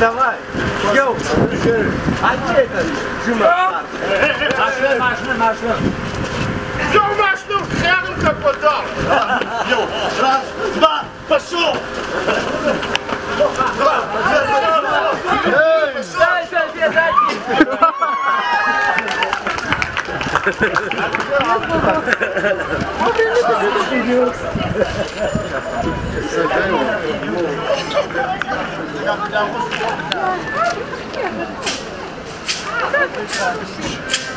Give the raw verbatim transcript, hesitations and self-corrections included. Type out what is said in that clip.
Давай! Йоу! А где это? Жума! Нашли, нашли, нашли! Все в нашу хрену как подал! Йоу! Раз, два, пошел! Два, пошел! Дай себе дать! Ya bir daha bu.